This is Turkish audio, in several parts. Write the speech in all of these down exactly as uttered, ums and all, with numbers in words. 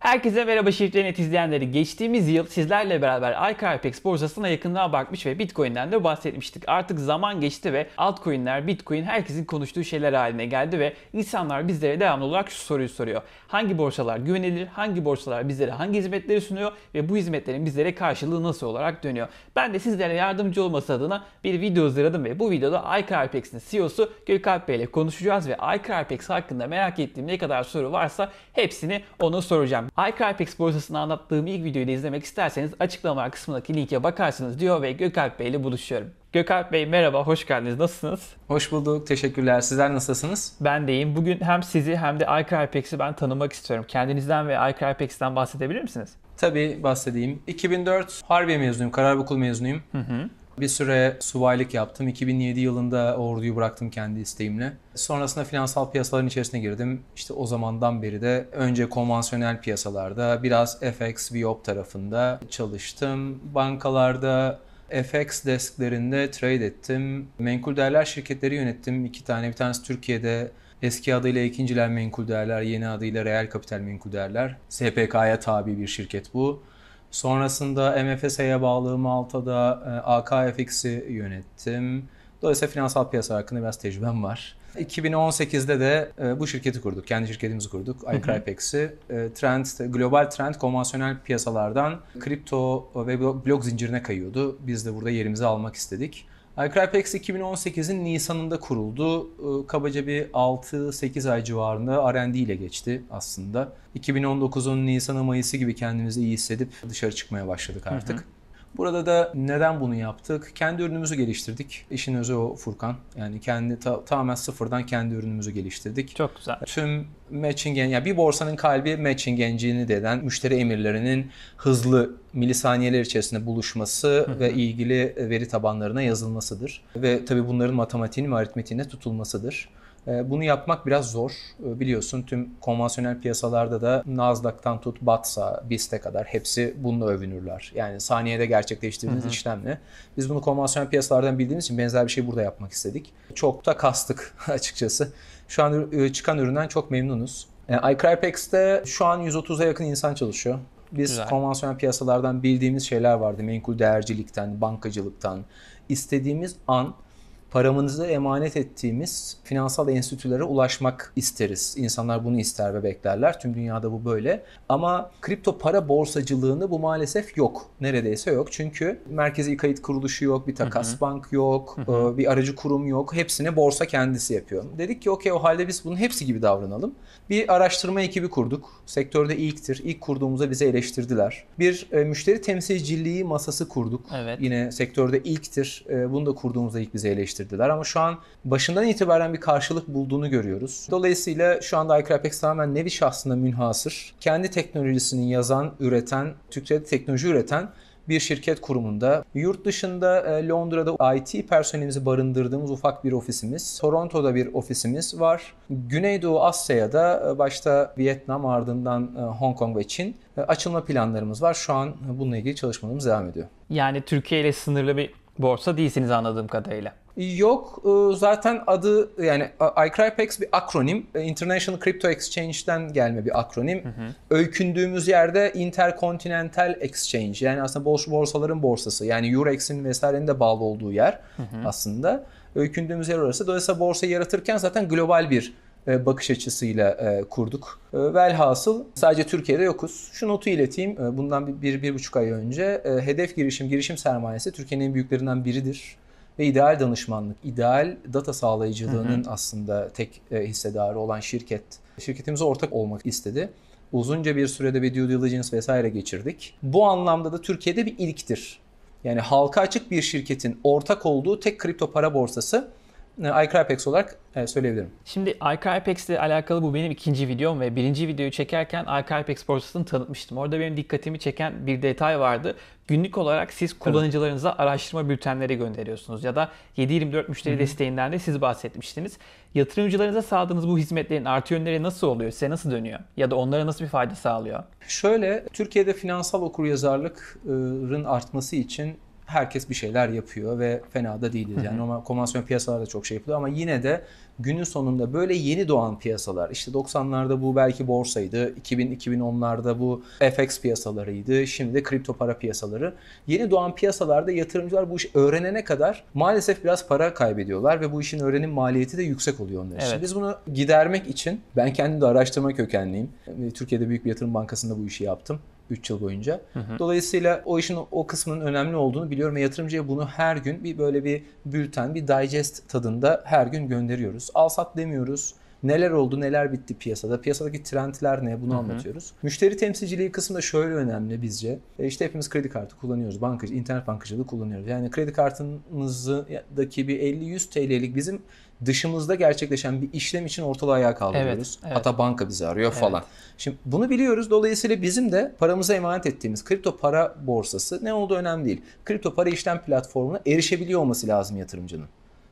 Herkese merhaba ShiftDelete nokta net izleyenleri. Geçtiğimiz yıl sizlerle beraber iCrypex borsasına yakından bakmış ve Bitcoin'den de bahsetmiştik. Artık zaman geçti ve altcoin'ler, Bitcoin herkesin konuştuğu şeyler haline geldi ve insanlar bizlere devamlı olarak şu soruyu soruyor. Hangi borsalar güvenilir? Hangi borsalar bizlere hangi hizmetleri sunuyor? Ve bu hizmetlerin bizlere karşılığı nasıl olarak dönüyor? Ben de sizlere yardımcı olması adına bir video hazırladım ve bu videoda iCrypex'in C E O'su Gökalp Bey ile konuşacağız ve iCrypex hakkında merak ettiğim ne kadar soru varsa hepsini ona soracağım. iCrypex borsasını anlattığım ilk videoyu da izlemek isterseniz açıklama kısmındaki linke bakarsınız diyor ve Gökalp Bey ile buluşuyorum. Gökalp Bey merhaba, hoş geldiniz. Nasılsınız? Hoş bulduk, teşekkürler. Sizler nasılsınız? Ben de iyiyim. Bugün hem sizi hem de iCrypex'i ben tanımak istiyorum. Kendinizden ve iCrypex'ten bahsedebilir misiniz? Tabii bahsedeyim. iki bin dört Harbiye mezunuyum, Karabük mezunuyum. Hı hı. Bir süre subaylık yaptım. iki bin yedi yılında orduyu bıraktım kendi isteğimle. Sonrasında finansal piyasaların içerisine girdim. İşte o zamandan beri de önce konvansiyonel piyasalarda, biraz F X, V O P tarafında çalıştım. Bankalarda, F X desklerinde trade ettim. Menkul değerler şirketleri yönettim. İki tane, bir tanesi Türkiye'de eski adıyla ikinciler menkul değerler, yeni adıyla reel kapital menkul değerler. S P K'ya tabi bir şirket bu. Sonrasında M F S'ye bağlı Malta'da A K F X'i yönettim. Dolayısıyla finansal piyasa hakkında biraz tecrübem var. iki bin on sekiz'de de bu şirketi kurduk. Kendi şirketimizi kurduk. iCrypex'i trend, global trend konvansiyonel piyasalardan kripto ve blok zincirine kayıyordu. Biz de burada yerimizi almak istedik. iCrypex iki bin on sekiz'in Nisan'ında kuruldu. Kabaca bir altı sekiz ay civarında R and D ile geçti aslında. iki bin on dokuz'un Nisan'ı Mayıs'ı gibi kendimizi iyi hissedip dışarı çıkmaya başladık artık. Hı hı. Burada da neden bunu yaptık? Kendi ürünümüzü geliştirdik. İşin özü o Furkan. Yani kendi ta tamamen sıfırdan kendi ürünümüzü geliştirdik. Çok güzel. Tüm matching, yani bir borsanın kalbi matching engine'i denen müşteri emirlerinin hızlı milisaniyeler içerisinde buluşması hı hı. ve ilgili veri tabanlarına yazılmasıdır. Ve tabii bunların matematiğinin ve aritmetiğine tutulmasıdır. Bunu yapmak biraz zor. Biliyorsun tüm konvansiyonel piyasalarda da Nasdaq'tan tut BATSA, BIST'e kadar hepsi bununla övünürler. Yani saniyede gerçekleştirdiğiniz hı hı. işlemle. Biz bunu konvansiyonel piyasalardan bildiğimiz için benzer bir şey burada yapmak istedik. Çok da kastık açıkçası. Şu an çıkan üründen çok memnunuz. Yani iCrypex'te şu an yüz otuz'a yakın insan çalışıyor. Biz güzel. Konvansiyonel piyasalardan bildiğimiz şeyler vardı. Menkul değercilikten, bankacılıktan. İstediğimiz an paramızı emanet ettiğimiz finansal enstitülere ulaşmak isteriz. İnsanlar bunu ister ve beklerler. Tüm dünyada bu böyle. Ama kripto para borsacılığını bu maalesef yok. Neredeyse yok. Çünkü merkezi kayıt kuruluşu yok, bir Takasbank yok, hı hı. bir aracı kurum yok. Hepsini borsa kendisi yapıyor. Dedik ki okey, o halde biz bunun hepsi gibi davranalım. Bir araştırma ekibi kurduk. Sektörde ilktir. İlk kurduğumuzda bizi eleştirdiler. Bir e, müşteri temsilciliği masası kurduk. Evet. Yine sektörde ilktir. E, bunu da kurduğumuzda ilk bizi eleştirdiler. Ama şu an başından itibaren bir karşılık bulduğunu görüyoruz. Dolayısıyla şu anda iCrypex tamamen nevi şahsına münhasır, kendi teknolojisini yazan, üreten, Türkçe'de teknoloji üreten bir şirket kurumunda. Yurt dışında Londra'da I T personelimizi barındırdığımız ufak bir ofisimiz, Toronto'da bir ofisimiz var. Güneydoğu Asya'da başta Vietnam, ardından Hong Kong ve Çin açılma planlarımız var. Şu an bununla ilgili çalışmalarımız devam ediyor. Yani Türkiye ile sınırlı bir borsa değilsiniz anladığım kadarıyla. Yok, zaten adı, yani iCrypex bir akronim. International Crypto Exchange'den gelme bir akronim. Hı hı. Öykündüğümüz yerde Intercontinental Exchange, yani aslında borsaların borsası, yani Eurex'in vesairenin de bağlı olduğu yer hı hı. aslında. Öykündüğümüz yer orası. Dolayısıyla borsayı yaratırken zaten global bir bakış açısıyla kurduk. Velhasıl sadece Türkiye'de yokuz. Şu notu ileteyim. Bundan bir, bir, bir buçuk ay önce hedef girişim, girişim sermayesi Türkiye'nin en büyüklerinden biridir. Ve ideal danışmanlık, ideal data sağlayıcılığının hı hı. aslında tek hissedarı olan şirket, şirketimize ortak olmak istedi. Uzunca bir sürede bir due diligence vesaire geçirdik. Bu anlamda da Türkiye'de bir ilktir. Yani halka açık bir şirketin ortak olduğu tek kripto para borsası iCrypex olarak söyleyebilirim. Şimdi iCrypex ile alakalı bu benim ikinci videom ve birinci videoyu çekerken iCrypex borsasını tanıtmıştım. Orada benim dikkatimi çeken bir detay vardı. Günlük olarak siz kullanıcılarınıza araştırma bültenleri gönderiyorsunuz ya da yedi yirmi dört müşteri Hı-hı. desteğinden de siz bahsetmiştiniz. Yatırımcılarınıza sağladığınız bu hizmetlerin artı yönleri nasıl oluyor? Size nasıl dönüyor? Ya da onlara nasıl bir fayda sağlıyor? Şöyle, Türkiye'de finansal okuryazarlıkların artması için herkes bir şeyler yapıyor ve fena da değiliz. Yani normal konvansiyonel piyasalarda çok şey yapılıyor ama yine de günün sonunda böyle yeni doğan piyasalar, işte doksanlarda bu belki borsaydı, iki bin, iki bin onlarda bu F X piyasalarıydı, şimdi kripto para piyasaları. Yeni doğan piyasalarda yatırımcılar bu işi öğrenene kadar maalesef biraz para kaybediyorlar ve bu işin öğrenim maliyeti de yüksek oluyor onlar için. Evet. Biz bunu gidermek için, ben kendim de araştırma kökenliyim. Türkiye'de Büyük bir Yatırım Bankası'nda bu işi yaptım üç yıl boyunca. Hı hı. Dolayısıyla o işin o kısmının önemli olduğunu biliyorum ve yatırımcıya bunu her gün bir böyle bir bülten, bir digest tadında her gün gönderiyoruz. Al sat demiyoruz. Neler oldu, neler bitti piyasada, piyasadaki trendler ne, bunu hı hı. anlatıyoruz. Müşteri temsilciliği kısmı da şöyle önemli bizce. E işte hepimiz kredi kartı kullanıyoruz, bankacı, internet bankacılığı kullanıyoruz. Yani kredi kartımızdaki bir elli yüz TL'lik bizim dışımızda gerçekleşen bir işlem için ortalığı ayağa kaldırıyoruz. Evet, evet. Hatta banka bizi arıyor falan. Evet. Şimdi bunu biliyoruz. Dolayısıyla bizim de paramıza emanet ettiğimiz kripto para borsası ne olduğu önemli değil. Kripto para işlem platformuna erişebiliyor olması lazım yatırımcının.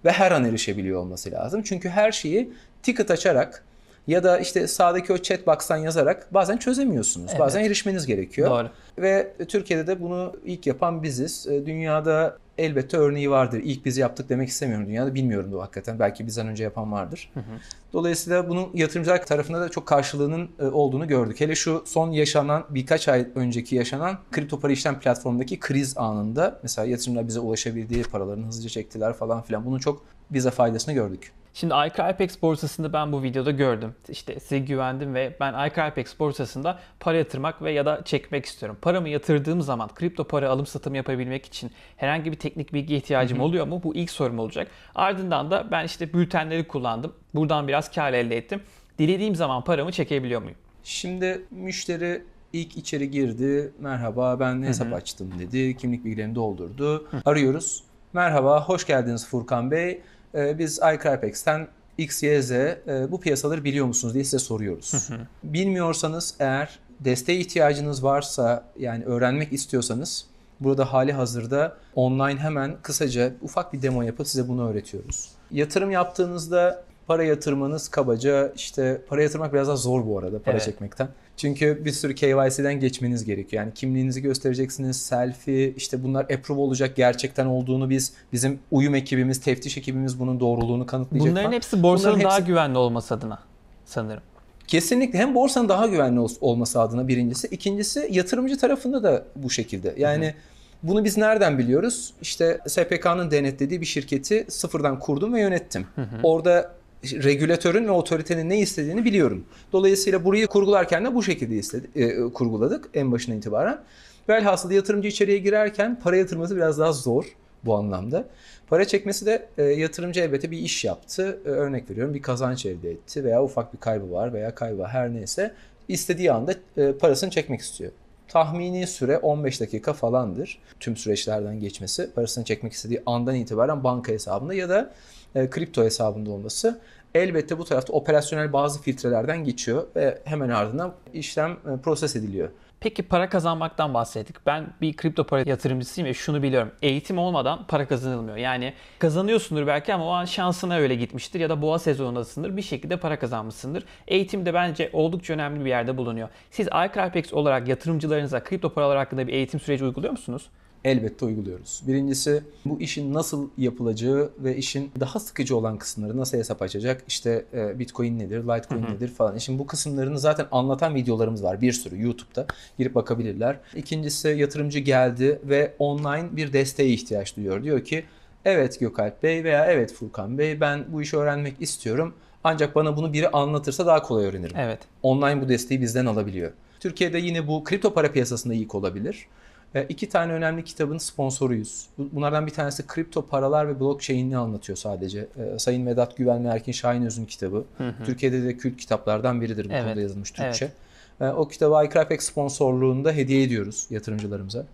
Ve her an erişebiliyor olması lazım. Çünkü her şeyi ticket açarak ya da işte sağdaki o chat box'tan yazarak bazen çözemiyorsunuz. Evet. Bazen erişmeniz gerekiyor. Doğru. Ve Türkiye'de de bunu ilk yapan biziz. Dünyada elbette örneği vardır. İlk biz yaptık demek istemiyorum dünyada. Bilmiyorum da hakikaten. Belki bizden önce yapan vardır. Hı hı. Dolayısıyla bunun yatırımcılar tarafında da çok karşılığının olduğunu gördük. Hele şu son yaşanan, birkaç ay önceki yaşanan kripto para işlem platformundaki kriz anında mesela yatırımcılar bize ulaşabildiği paralarını hızlıca çektiler falan filan. Bunun çok bize faydasını gördük. Şimdi iCrypex borsasında ben bu videoda gördüm. İşte size güvendim ve ben iCrypex borsasında para yatırmak ve ya da çekmek istiyorum. Paramı yatırdığım zaman kripto para alım satım yapabilmek için herhangi bir teknik bilgiye ihtiyacım oluyor mu? Bu ilk sorum olacak. Ardından da ben işte bültenleri kullandım. Buradan biraz kar elde ettim. Dilediğim zaman paramı çekebiliyor muyum? Şimdi müşteri ilk içeri girdi. Merhaba, ben hesap açtım dedi. Kimlik bilgilerini doldurdu. Arıyoruz. Merhaba, hoş geldiniz Furkan Bey. Biz iCrypex'ten X Y Z bu piyasaları biliyor musunuz diye size soruyoruz. Hı hı. Bilmiyorsanız eğer, desteğe ihtiyacınız varsa, yani öğrenmek istiyorsanız burada hali hazırda online hemen kısaca ufak bir demo yapıp size bunu öğretiyoruz. Yatırım yaptığınızda para yatırmanız kabaca, işte para yatırmak biraz daha zor bu arada para evet. çekmekten. Çünkü bir sürü K Y C'den geçmeniz gerekiyor. Yani kimliğinizi göstereceksiniz, selfie, işte bunlar approve olacak, gerçekten olduğunu biz, bizim uyum ekibimiz, teftiş ekibimiz bunun doğruluğunu kanıtlayacak. Bunların falan. hepsi borsanın Bunların daha hepsi... güvenli olması adına sanırım. Kesinlikle hem borsanın daha güvenli olması adına birincisi. İkincisi yatırımcı tarafında da bu şekilde. Yani Hı-hı. bunu biz nereden biliyoruz? İşte S P K'nın denetlediği bir şirketi sıfırdan kurdum ve yönettim. Hı-hı. Orada regülatörün ve otoritenin ne istediğini biliyorum. Dolayısıyla burayı kurgularken de bu şekilde istedi, e, kurguladık en başına itibaren. Velhasıl yatırımcı içeriye girerken para yatırması biraz daha zor bu anlamda. Para çekmesi de e, yatırımcı elbette bir iş yaptı. E, örnek veriyorum, bir kazanç elde etti veya ufak bir kaybı var veya kaybı var, her neyse. İstediği anda e, parasını çekmek istiyor. Tahmini süre on beş dakika falandır tüm süreçlerden geçmesi. Parasını çekmek istediği andan itibaren banka hesabında ya da e, kripto hesabında olması. Elbette bu tarafta operasyonel bazı filtrelerden geçiyor ve hemen ardından işlem e, proses ediliyor. Peki para kazanmaktan bahsettik. Ben bir kripto para yatırımcısıyım ve şunu biliyorum. Eğitim olmadan para kazanılmıyor. Yani kazanıyorsundur belki ama o an şansına öyle gitmiştir ya da boğa sezonundasındır. Bir şekilde para kazanmışsındır. Eğitim de bence oldukça önemli bir yerde bulunuyor. Siz iCrypex olarak yatırımcılarınıza kripto paralar hakkında bir eğitim süreci uyguluyor musunuz? Elbette uyguluyoruz. Birincisi bu işin nasıl yapılacağı ve işin daha sıkıcı olan kısımları, nasıl hesap açacak, işte Bitcoin nedir, Litecoin Hı-hı. nedir falan. Şimdi bu kısımlarını zaten anlatan videolarımız var bir sürü YouTube'da, girip bakabilirler. İkincisi yatırımcı geldi ve online bir desteğe ihtiyaç duyuyor. Diyor ki evet Gökalp Bey veya evet Furkan Bey, ben bu işi öğrenmek istiyorum ancak bana bunu biri anlatırsa daha kolay öğrenirim. Evet. Online bu desteği bizden alabiliyor. Türkiye'de yine bu kripto para piyasasında ilk olabilir. İki tane önemli kitabın sponsoruyuz. Bunlardan bir tanesi kripto paralar ve blockchain'i anlatıyor sadece. Sayın Vedat Güvenlerkin, Şahin Öz'ün kitabı. Hı hı. Türkiye'de de kült kitaplardan biridir bu evet. konuda yazılmış Türkçe. Evet. O kitabı iCrypex sponsorluğunda hediye ediyoruz yatırımcılarımıza.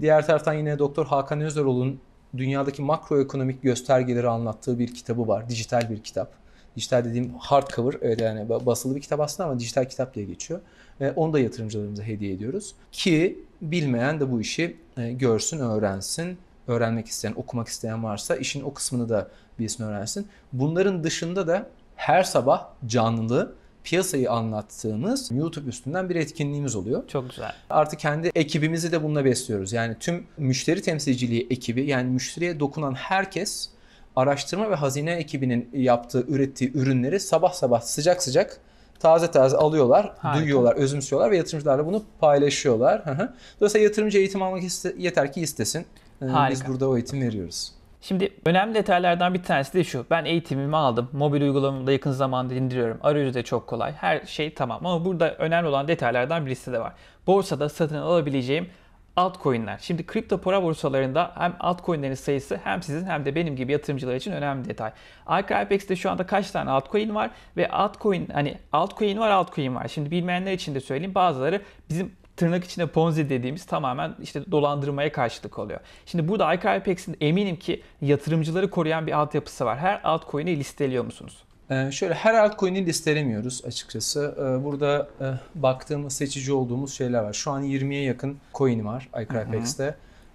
Diğer taraftan yine Doktor Hakan Özeroğlu'nun dünyadaki makroekonomik göstergeleri anlattığı bir kitabı var. Dijital bir kitap. Dijital dediğim hardcover, yani basılı bir kitap aslında ama dijital kitap diye geçiyor. Onu da yatırımcılarımıza hediye ediyoruz ki bilmeyen de bu işi görsün, öğrensin. Öğrenmek isteyen, okumak isteyen varsa işin o kısmını da bilsin, öğrensin. Bunların dışında da her sabah canlı piyasayı anlattığımız YouTube üstünden bir etkinliğimiz oluyor. Çok güzel. Artık kendi ekibimizi de bununla besliyoruz. Yani tüm müşteri temsilciliği ekibi, yani müşteriye dokunan herkes araştırma ve hazine ekibinin yaptığı, ürettiği ürünleri sabah sabah sıcak sıcak taze taze alıyorlar, Harika. duyuyorlar, özümsüyorlar ve yatırımcılarla bunu paylaşıyorlar. Dolayısıyla yatırımcı eğitim almak yeter ki istesin. Harika. Biz burada o eğitim veriyoruz. Şimdi önemli detaylardan bir tanesi de şu. Ben eğitimimi aldım. Mobil uygulamamda yakın zamanda indiriyorum. Arayüzü de çok kolay. Her şey tamam. Ama burada önemli olan detaylardan birisi de var. Borsada satın alabileceğim altcoin'ler. Şimdi kripto para borsalarında hem altcoin'lerin sayısı hem sizin hem de benim gibi yatırımcılar için önemli detay. iCrypex'te şu anda kaç tane altcoin var ve altcoin hani altcoin var, altcoin var. Şimdi bilmeyenler için de söyleyeyim. Bazıları bizim tırnak içinde ponzi dediğimiz tamamen işte dolandırmaya karşılık oluyor. Şimdi burada iCrypex'in eminim ki yatırımcıları koruyan bir altyapısı var. Her altcoin'i listeliyor musunuz? Ee, şöyle her altcoin'i listelemiyoruz açıkçası. Ee, burada e, baktığımız, seçici olduğumuz şeyler var. Şu an yirmiye yakın coin var iCrypex'te.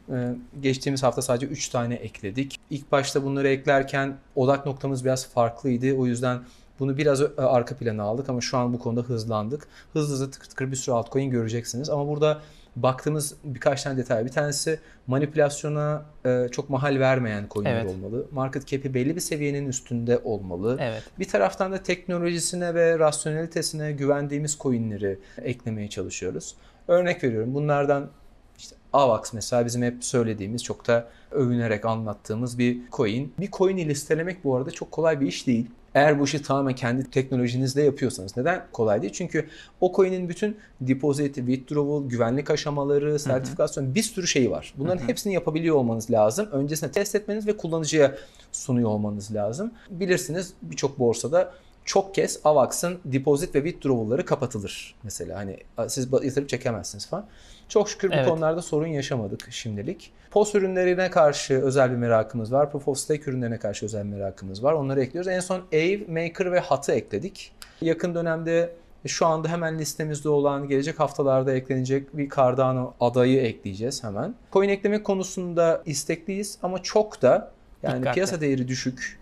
Ee, geçtiğimiz hafta sadece üç tane ekledik. İlk başta bunları eklerken odak noktamız biraz farklıydı. O yüzden bunu biraz arka plana aldık ama şu an bu konuda hızlandık. Hızlı hızlı tıkır tıkır bir sürü altcoin göreceksiniz. Ama burada baktığımız birkaç tane detay. Bir tanesi manipülasyona çok mahal vermeyen coinler evet. olmalı. Market cap'i belli bir seviyenin üstünde olmalı. Evet. Bir taraftan da teknolojisine ve rasyonelitesine güvendiğimiz coinleri eklemeye çalışıyoruz. Örnek veriyorum, bunlardan İşte AVAX mesela bizim hep söylediğimiz, çok da övünerek anlattığımız bir coin. Bir coin'i listelemek bu arada çok kolay bir iş değil. Eğer bu işi tamamen kendi teknolojinizle yapıyorsanız. Neden kolay değil? Çünkü o coin'in bütün deposit, withdrawal, güvenlik aşamaları, sertifikasyon, Hı-hı. bir sürü şeyi var. Bunların Hı-hı. hepsini yapabiliyor olmanız lazım. Öncesinde test etmeniz ve kullanıcıya sunuyor olmanız lazım. Bilirsiniz birçok borsada çok kez AVAX'ın deposit ve withdrawal'ları kapatılır. Mesela hani siz yatırıp çekemezsiniz falan. Çok şükür bu evet. konularda sorun yaşamadık şimdilik. P O S ürünlerine karşı özel bir merakımız var. Proof of Stake ürünlerine karşı özel bir merakımız var. Onları ekliyoruz. En son Aave, Maker ve H A T'ı ekledik. Yakın dönemde şu anda hemen listemizde olan, gelecek haftalarda eklenecek bir Cardano adayı ekleyeceğiz hemen. Coin eklemek konusunda istekliyiz ama çok da yani Dikkatli. piyasa değeri düşük.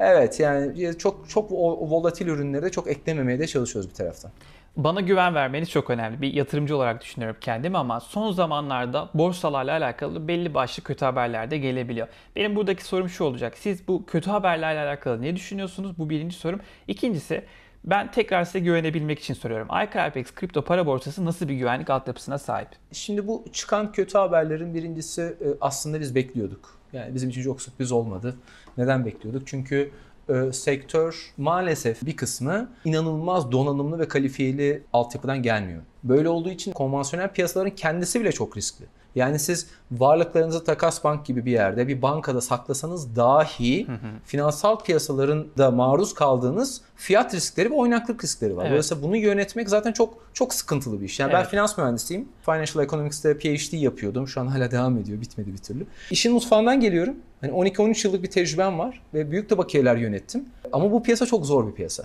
Evet, yani çok çok volatil ürünleri de çok eklememeye de çalışıyoruz bir taraftan. Bana güven vermeniz çok önemli. Bir yatırımcı olarak düşünüyorum kendimi ama son zamanlarda borsalarla alakalı belli başlı kötü haberler de gelebiliyor. Benim buradaki sorum şu olacak. Siz bu kötü haberlerle alakalı ne düşünüyorsunuz? Bu birinci sorum. İkincisi, ben tekrar size güvenebilmek için soruyorum. iCrypex kripto para borsası nasıl bir güvenlik altyapısına sahip? Şimdi bu çıkan kötü haberlerin birincisi aslında biz bekliyorduk. Yani bizim için çok sürpriz olmadı. Neden bekliyorduk? Çünkü e, sektör maalesef bir kısmı inanılmaz donanımlı ve kalifiyeli altyapıdan gelmiyor. Böyle olduğu için konvansiyonel piyasaların kendisi bile çok riskli. Yani siz varlıklarınızı Takasbank gibi bir yerde, bir bankada saklasanız dahi hı hı. finansal piyasaların da maruz kaldığınız fiyat riskleri ve oynaklık riskleri var. Evet. Dolayısıyla bunu yönetmek zaten çok çok sıkıntılı bir iş. Yani evet. ben finans mühendisiyim. Financial Economics'te P H D yapıyordum. Şu an hala devam ediyor. Bitmedi bir türlü. İşin mutfağından geliyorum. Hani on iki on üç yıllık bir tecrübem var ve büyük de bakiyeler yönettim. Ama bu piyasa çok zor bir piyasa.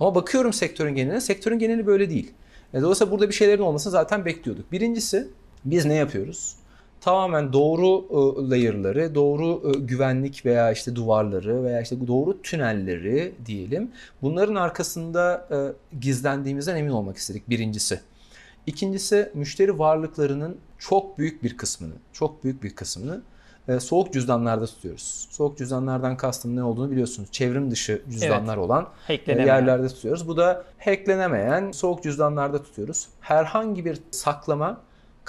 Ama bakıyorum sektörün geneline. Sektörün geneli böyle değil. Dolayısıyla burada bir şeylerin olmasını zaten bekliyorduk. Birincisi, biz ne yapıyoruz? Tamamen doğru e, layer'ları, doğru e, güvenlik veya işte duvarları veya işte doğru tünelleri diyelim. Bunların arkasında e, gizlendiğimizden emin olmak istedik birincisi. İkincisi, müşteri varlıklarının çok büyük bir kısmını, çok büyük bir kısmını e, soğuk cüzdanlarda tutuyoruz. Soğuk cüzdanlardan kastım ne olduğunu biliyorsunuz. Çevrim dışı cüzdanlar evet, olan e, yerlerde tutuyoruz. Bu da hacklenemeyen soğuk cüzdanlarda tutuyoruz. Herhangi bir saklama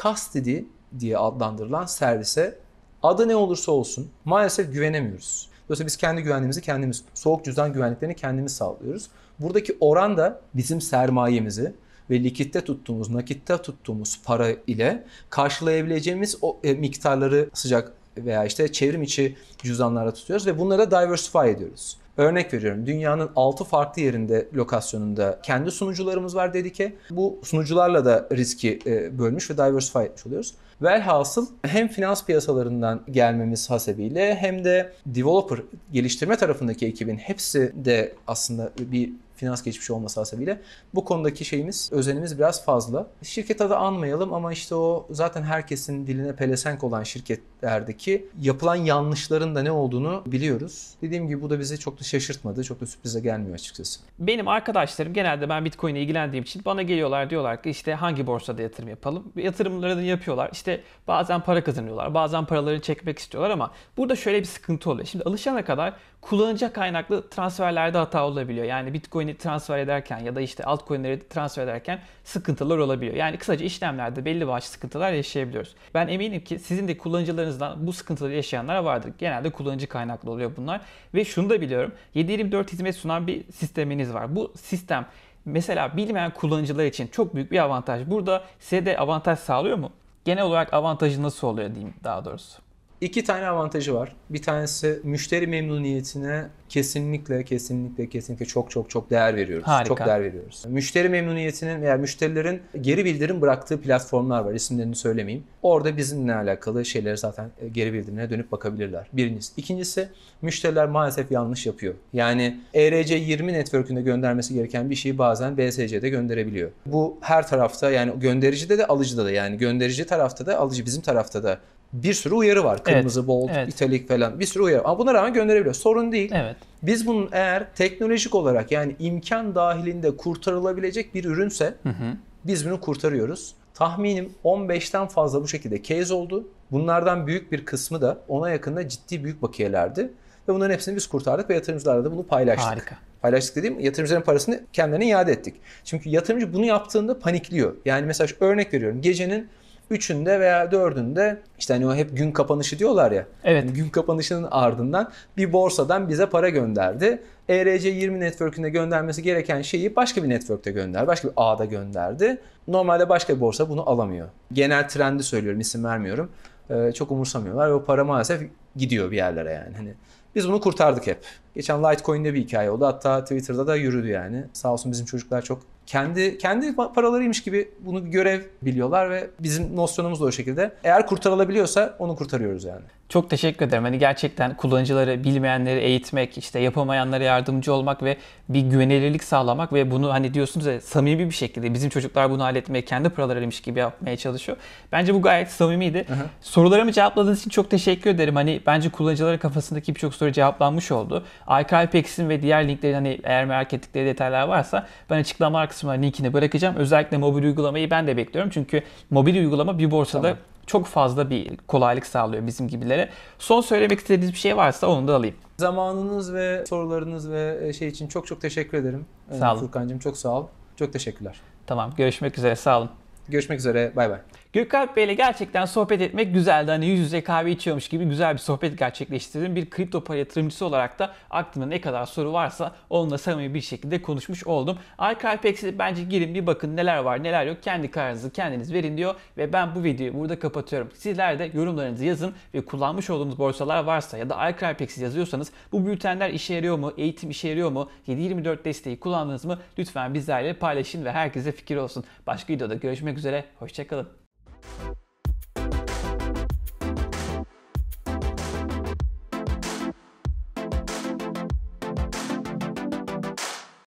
custody diye adlandırılan servise adı ne olursa olsun maalesef güvenemiyoruz. Dolayısıyla biz kendi güvenliğimizi kendimiz, soğuk cüzdan güvenliklerini kendimiz sağlıyoruz. Buradaki oran da bizim sermayemizi ve likitte tuttuğumuz, nakitte tuttuğumuz para ile karşılayabileceğimiz o e, miktarları sıcak veya işte çevrim içi cüzdanlara tutuyoruz ve bunları da diversify ediyoruz. Örnek veriyorum, dünyanın altı farklı yerinde, lokasyonunda kendi sunucularımız var dedi ki, bu sunucularla da riski bölmüş ve diversify etmiş oluyoruz. Velhasıl hem finans piyasalarından gelmemiz hasebiyle hem de developer, geliştirme tarafındaki ekibin hepsi de aslında bir finans geçmişi olmasa bile bu konudaki şeyimiz, özenimiz biraz fazla. Şirket adı anmayalım ama işte o zaten herkesin diline pelesenk olan şirketlerdeki yapılan yanlışların da ne olduğunu biliyoruz. Dediğim gibi bu da bizi çok da şaşırtmadı, çok da sürprize gelmiyor açıkçası. Benim arkadaşlarım genelde ben Bitcoin'e ilgilendiğim için bana geliyorlar, diyorlar ki işte hangi borsada yatırım yapalım? Yatırımlarını yapıyorlar. İşte bazen para kazanıyorlar, bazen paraları çekmek istiyorlar ama burada şöyle bir sıkıntı oluyor. Şimdi alışana kadar kullanıcı kaynaklı transferlerde hata olabiliyor. Yani Bitcoin'i transfer ederken ya da işte altcoin'leri transfer ederken sıkıntılar olabiliyor. Yani kısaca işlemlerde belli başlı sıkıntılar yaşayabiliyoruz. Ben eminim ki sizin de kullanıcılarınızdan bu sıkıntıları yaşayanlar vardır. Genelde kullanıcı kaynaklı oluyor bunlar. Ve şunu da biliyorum. yedi yirmi dört hizmet sunan bir sisteminiz var. Bu sistem mesela bilmeyen kullanıcılar için çok büyük bir avantaj. Burada size de avantaj sağlıyor mu? Genel olarak avantajı nasıl oluyor diyeyim daha doğrusu. İki tane avantajı var. Bir tanesi müşteri memnuniyetine kesinlikle kesinlikle kesinlikle çok çok çok değer veriyoruz. Harika. Çok değer veriyoruz. Müşteri memnuniyetinin veya müşterilerin geri bildirim bıraktığı platformlar var. İsimlerini söylemeyeyim. Orada bizimle alakalı şeyleri zaten geri bildirimine dönüp bakabilirler. Birincisi. İkincisi, müşteriler maalesef yanlış yapıyor. Yani E R C yirmi network'ünde göndermesi gereken bir şeyi bazen B S C'de gönderebiliyor. Bu her tarafta, yani göndericide de alıcıda da, yani gönderici tarafta da alıcı bizim tarafta da bir sürü uyarı var. Kırmızı, evet, bold, evet, italik falan bir sürü uyarı. Ama buna rağmen gönderebiliyor. Sorun değil. Evet. Biz bunun eğer teknolojik olarak, yani imkan dahilinde kurtarılabilecek bir ürünse, hı hı, biz bunu kurtarıyoruz. Tahminim on beşten fazla bu şekilde case oldu. Bunlardan büyük bir kısmı da ona yakında ciddi büyük bakiyelerdi. Ve bunların hepsini biz kurtardık ve yatırımcılarla da bunu paylaştık. Harika. Paylaştık dediğim, yatırımcıların parasını kendilerine iade ettik. Çünkü yatırımcı bunu yaptığında panikliyor. Yani mesela örnek veriyorum, gecenin üçünde veya dördünde işte hani o hep gün kapanışı diyorlar ya. Evet. Yani gün kapanışının ardından bir borsadan bize para gönderdi. E R C yirmi network'ünde göndermesi gereken şeyi başka bir network'te gönderdi. Başka bir ağda gönderdi. Normalde başka bir borsa bunu alamıyor. Genel trendi söylüyorum, isim vermiyorum. Ee, çok umursamıyorlar ve o para maalesef gidiyor bir yerlere yani. Hani biz bunu kurtardık hep. Geçen Litecoin'de bir hikaye oldu. Hatta Twitter'da da yürüdü yani. Sağ olsun bizim çocuklar çok kendi kendi paralarıymış gibi bunu bir görev biliyorlar ve bizim nosyonumuz da o şekilde. Eğer kurtarılabiliyorsa onu kurtarıyoruz yani. Çok teşekkür ederim. Hani gerçekten kullanıcıları, bilmeyenleri eğitmek, işte yapamayanlara yardımcı olmak ve bir güvenilirlik sağlamak ve bunu hani diyorsunuz ya, samimi bir şekilde bizim çocuklar bunu halletmeye, kendi paralarıymış gibi yapmaya çalışıyor. Bence bu gayet samimiydi. Hı hı. Sorularımı cevapladığınız için çok teşekkür ederim. Hani bence kullanıcıların kafasındaki birçok soru cevaplanmış oldu. iCrypex'in ve diğer linklerin hani eğer merak ettikleri detaylar varsa ben açıklamalar kısmına linkini bırakacağım. Özellikle mobil uygulamayı ben de bekliyorum. Çünkü mobil uygulama bir borsada, tamam, çok fazla bir kolaylık sağlıyor bizim gibilere. Son söylemek istediğiniz bir şey varsa onu da alayım. Zamanınız ve sorularınız ve şey için çok çok teşekkür ederim. Sağ olun. Furkan'cığım çok sağ ol. Çok teşekkürler. Tamam, görüşmek üzere. Sağ olun. Görüşmek üzere. Bay bay. Gökalp Bey'le gerçekten sohbet etmek güzeldi. Hani yüz yüze kahve içiyormuş gibi güzel bir sohbet gerçekleştirdim. Bir kripto para yatırımcısı olarak da aklımda ne kadar soru varsa onunla samimi bir şekilde konuşmuş oldum. iCrypex'e bence girin bir bakın, neler var neler yok. Kendi kararınızı kendiniz verin diyor ve ben bu videoyu burada kapatıyorum. Sizler de yorumlarınızı yazın ve kullanmış olduğunuz borsalar varsa ya da iCrypex'i yazıyorsanız bu bültenler işe yarıyor mu? Eğitim işe yarıyor mu? yedi yirmi dört desteği kullandınız mı? Lütfen bizlerle paylaşın ve herkese fikir olsun. Başka videoda görüşmek üzere. Hoşça kalın.